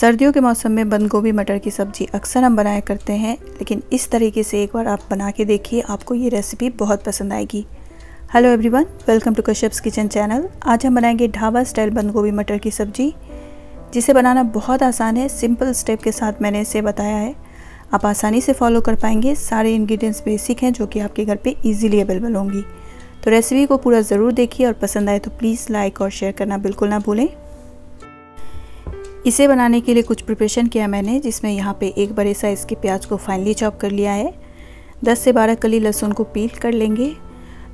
सर्दियों के मौसम में बंद गोभी मटर की सब्ज़ी अक्सर हम बनाया करते हैं, लेकिन इस तरीके से एक बार आप बना के देखिए, आपको ये रेसिपी बहुत पसंद आएगी। Hello everyone, welcome to Kashyap's kitchen channel. आज हम बनाएंगे ढाबा स्टाइल बंद गोभी मटर की सब्ज़ी, जिसे बनाना बहुत आसान है। सिंपल स्टेप के साथ मैंने इसे बताया है, आप आसानी से फॉलो कर पाएंगे। सारे इन्ग्रीडियंट्स बेसिक हैं जो कि आपके घर पे ईजिली अवेलेबल होंगी। तो रेसिपी को पूरा ज़रूर देखिए और पसंद आए तो प्लीज़ लाइक और शेयर करना बिल्कुल ना भूलें। इसे बनाने के लिए कुछ प्रिपरेशन किया मैंने, जिसमें यहाँ पे एक बड़े साइज़ के प्याज को फाइनली चॉप कर लिया है। 10 से 12 कली लहसुन को पील कर लेंगे।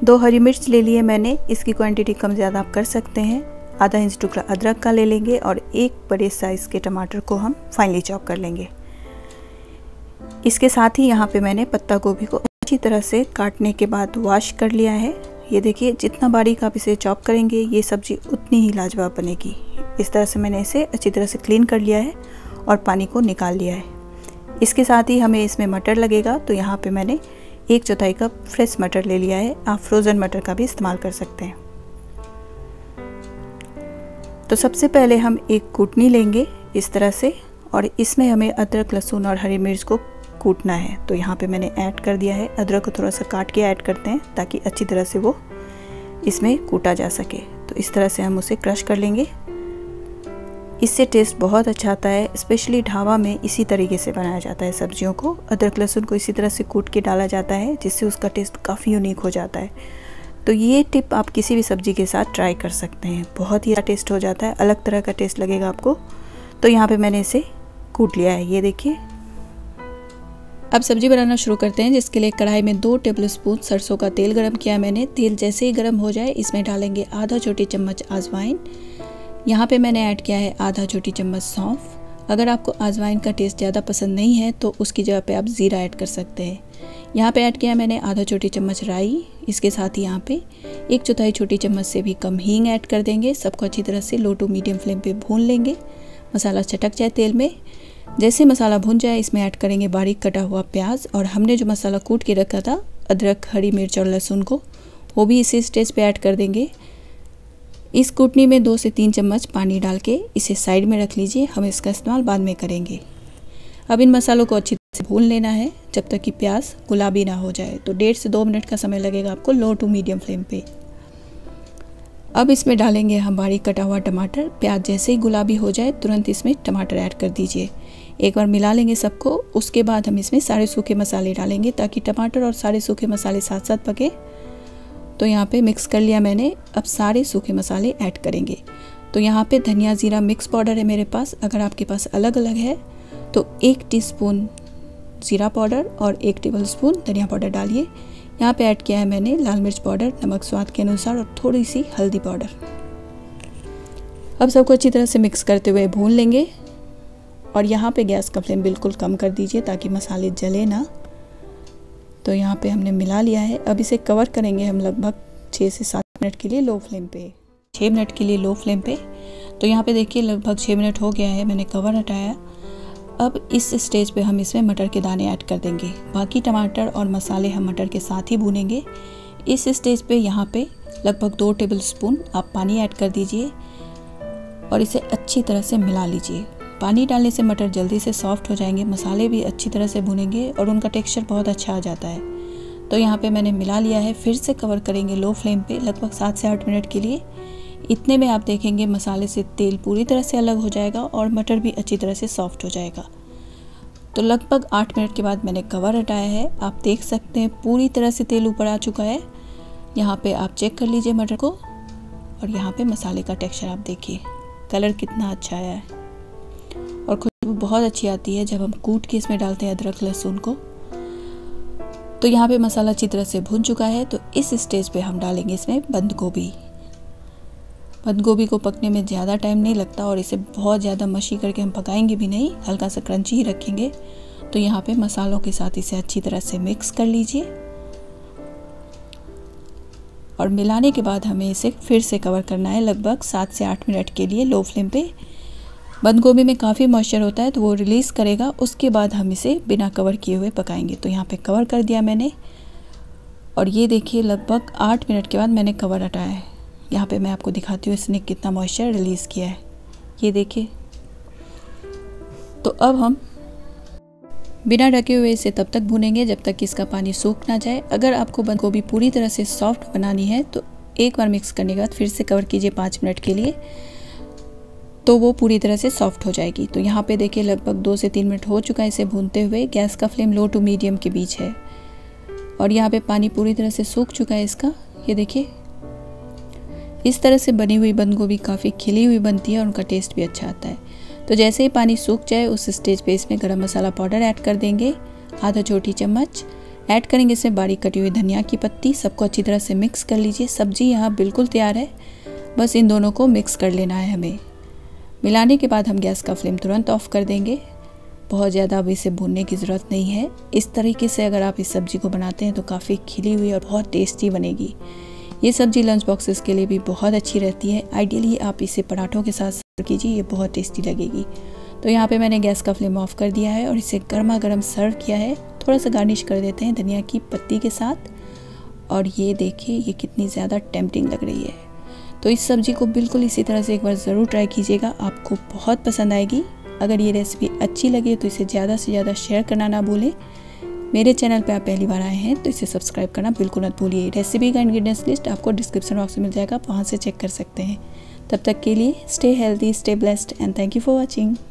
2 हरी मिर्च ले लिए मैंने, इसकी क्वांटिटी कम ज़्यादा आप कर सकते हैं। आधा इंच टुकड़ा अदरक का ले लेंगे और एक बड़े साइज़ के टमाटर को हम फाइनली चॉप कर लेंगे। इसके साथ ही यहाँ पे मैंने पत्ता गोभी को अच्छी तरह से काटने के बाद वॉश कर लिया है। ये देखिए, जितना बारीक आप इसे चॉप करेंगे ये सब्ज़ी उतनी ही लाजवाब बनेगी। इस तरह से मैंने इसे अच्छी तरह से क्लीन कर लिया है और पानी को निकाल लिया है। इसके साथ ही हमें इसमें मटर लगेगा, तो यहाँ पे मैंने 1/4 कप फ्रेश मटर ले लिया है। आप फ्रोज़न मटर का भी इस्तेमाल कर सकते हैं। तो सबसे पहले हम एक कूटनी लेंगे इस तरह से, और इसमें हमें अदरक, लहसुन और हरी मिर्च को कूटना है। तो यहाँ पे मैंने ऐड कर दिया है। अदरक को थोड़ा सा काट के ऐड करते हैं ताकि अच्छी तरह से वो इसमें कूटा जा सके। तो इस तरह से हम उसे क्रश कर लेंगे। इससे टेस्ट बहुत अच्छा आता है, स्पेशली ढाबा में इसी तरीके से बनाया जाता है सब्जियों को। अदरक लहसुन को इसी तरह से कूट के डाला जाता है, जिससे उसका टेस्ट काफ़ी यूनिक हो जाता है। तो ये टिप आप किसी भी सब्ज़ी के साथ ट्राई कर सकते हैं, बहुत ही अच्छा टेस्ट हो जाता है, अलग तरह का टेस्ट लगेगा आपको। तो यहाँ पे मैंने इसे कूट लिया है, ये देखिए। अब सब्ज़ी बनाना शुरू करते हैं, जिसके लिए कढ़ाई में 2 टेबलस्पून सरसों का तेल गरम किया मैंने। तेल जैसे ही गरम हो जाए, इसमें डालेंगे आधा छोटी चम्मच अजवाइन। यहाँ पे मैंने ऐड किया है आधा छोटी चम्मच सौंफ। अगर आपको अजवाइन का टेस्ट ज़्यादा पसंद नहीं है तो उसकी जगह पे आप ज़ीरा ऐड कर सकते हैं। यहाँ पे ऐड किया है मैंने आधा छोटी चम्मच राई। इसके साथ ही यहाँ पे 1/4 छोटी चम्मच से भी कम हींग ऐड कर देंगे। सबको अच्छी तरह से लो टू मीडियम फ्लेम पे भून लेंगे। मसाला चटक जाए तेल में। जैसे मसाला भून जाए, इसमें ऐड करेंगे बारीक कटा हुआ प्याज, और हमने जो मसाला कूट के रखा था अदरक, हरी मिर्च और लहसुन को, वो भी इसी स्टेज पे ऐड कर देंगे। इस कूटनी में 2 से 3 चम्मच पानी डाल के इसे साइड में रख लीजिए, हम इसका इस्तेमाल बाद में करेंगे। अब इन मसालों को अच्छी तरह से भून लेना है जब तक कि प्याज गुलाबी ना हो जाए। तो 1.5 से 2 मिनट का समय लगेगा आपको लो टू मीडियम फ्लेम पे। अब इसमें डालेंगे हम बारीक कटा हुआ टमाटर। प्याज जैसे ही गुलाबी हो जाए तुरंत इसमें टमाटर ऐड कर दीजिए। एक बार मिला लेंगे सबको। उसके बाद हम इसमें सारे सूखे मसाले डालेंगे ताकि टमाटर और सारे सूखे मसाले साथ साथ पके। तो यहाँ पे मिक्स कर लिया मैंने। अब सारे सूखे मसाले ऐड करेंगे। तो यहाँ पे धनिया जीरा मिक्स पाउडर है मेरे पास, अगर आपके पास अलग अलग है तो 1 टीस्पून जीरा पाउडर और 1 टेबलस्पून धनिया पाउडर डालिए। यहाँ पे ऐड किया है मैंने लाल मिर्च पाउडर, नमक स्वाद के अनुसार और थोड़ी सी हल्दी पाउडर। अब सबको अच्छी तरह से मिक्स करते हुए भून लेंगे। और यहाँ पे गैस का फ्लेम बिल्कुल कम कर दीजिए ताकि मसाले जले ना। तो यहाँ पे हमने मिला लिया है। अब इसे कवर करेंगे हम लगभग 6 से 7 मिनट के लिए लो फ्लेम पे। 6 मिनट के लिए लो फ्लेम पे। तो यहाँ पे देखिए लगभग 6 मिनट हो गया है, मैंने कवर हटाया। अब इस स्टेज पे हम इसमें मटर के दाने ऐड कर देंगे। बाकी टमाटर और मसाले हम मटर के साथ ही भूनेंगे। इस स्टेज पे यहाँ पे लगभग 2 टेबलस्पून आप पानी ऐड कर दीजिए और इसे अच्छी तरह से मिला लीजिए। पानी डालने से मटर जल्दी से सॉफ्ट हो जाएंगे, मसाले भी अच्छी तरह से भुनेंगे और उनका टेक्सचर बहुत अच्छा आ जाता है। तो यहाँ पे मैंने मिला लिया है। फिर से कवर करेंगे लो फ्लेम पे लगभग 7 से 8 मिनट के लिए। इतने में आप देखेंगे मसाले से तेल पूरी तरह से अलग हो जाएगा और मटर भी अच्छी तरह से सॉफ्ट हो जाएगा। तो लगभग 8 मिनट के बाद मैंने कवर हटाया है। आप देख सकते हैं पूरी तरह से तेल ऊपर आ चुका है। यहाँ पर आप चेक कर लीजिए मटर को, और यहाँ पर मसाले का टेक्सचर आप देखिए, कलर कितना अच्छा आया है और खुशबू बहुत अच्छी आती है जब हम कूट के इसमें डालते हैं अदरक लहसुन को। तो यहाँ पे मसाला अच्छी तरह से भून चुका है। तो इस स्टेज पे हम डालेंगे इसमें बंद गोभी। बंद गोभी को पकने में ज़्यादा टाइम नहीं लगता और इसे बहुत ज़्यादा मशी करके हम पकाएंगे भी नहीं, हल्का सा क्रंची ही रखेंगे। तो यहाँ पे मसालों के साथ इसे अच्छी तरह से मिक्स कर लीजिए और मिलाने के बाद हमें इसे फिर से कवर करना है लगभग 7 से 8 मिनट के लिए लो फ्लेम पे। बंद गोभी में काफ़ी मॉइस्चर होता है तो वो रिलीज़ करेगा। उसके बाद हम इसे बिना कवर किए हुए पकाएंगे। तो यहाँ पे कवर कर दिया मैंने और ये देखिए लगभग 8 मिनट के बाद मैंने कवर हटाया है। यहाँ पे मैं आपको दिखाती हूँ इसने कितना मॉइस्चर रिलीज़ किया है, ये देखिए। तो अब हम बिना ढके हुए इसे तब तक भूनेंगे जब तक कि इसका पानी सूख ना जाए। अगर आपको बंद गोभी पूरी तरह से सॉफ्ट बनानी है तो एक बार मिक्स करने के बाद फिर से कवर कीजिए 5 मिनट के लिए, तो वो पूरी तरह से सॉफ्ट हो जाएगी। तो यहाँ पे देखिए लगभग 2 से 3 मिनट हो चुका है इसे भूनते हुए। गैस का फ्लेम लो टू मीडियम के बीच है और यहाँ पे पानी पूरी तरह से सूख चुका है इसका। ये देखिए इस तरह से बनी हुई बंद गोभी काफ़ी खिली हुई बनती है और उनका टेस्ट भी अच्छा आता है। तो जैसे ही पानी सूख जाए उस स्टेज पे इसमें गरम मसाला पाउडर ऐड कर देंगे, आधा छोटी चम्मच ऐड करेंगे इसमें बारीक कटी हुई धनिया की पत्ती। सबको अच्छी तरह से मिक्स कर लीजिए। सब्जी यहाँ बिल्कुल तैयार है, बस इन दोनों को मिक्स कर लेना है हमें। मिलाने के बाद हम गैस का फ्लेम तुरंत ऑफ कर देंगे। बहुत ज़्यादा अब इसे भूनने की ज़रूरत नहीं है। इस तरीके से अगर आप इस सब्ज़ी को बनाते हैं तो काफ़ी खिली हुई और बहुत टेस्टी बनेगी। ये सब्ज़ी लंच बॉक्सेस के लिए भी बहुत अच्छी रहती है। आइडियली आप इसे पराठों के साथ सर्व कीजिए, ये बहुत टेस्टी लगेगी। तो यहाँ पे मैंने गैस का फ्लेम ऑफ कर दिया है और इसे गर्मा गर्म सर्व किया है। थोड़ा सा गार्निश कर देते हैं धनिया की पत्ती के साथ। और ये देखिए ये कितनी ज़्यादा टेम्पटिंग लग रही है। तो इस सब्ज़ी को बिल्कुल इसी तरह से एक बार ज़रूर ट्राई कीजिएगा, आपको बहुत पसंद आएगी। अगर ये रेसिपी अच्छी लगे तो इसे ज़्यादा से ज़्यादा शेयर करना ना भूलें। मेरे चैनल पर आप पहली बार आए हैं तो इसे सब्सक्राइब करना बिल्कुल मत भूलिए। रेसिपी का इंग्रेडिएंट्स लिस्ट आपको डिस्क्रिप्शन बॉक्स में मिल जाएगा, आप वहाँ से चेक कर सकते हैं। तब तक के लिए stay healthy, stay blessed and thank you for watching.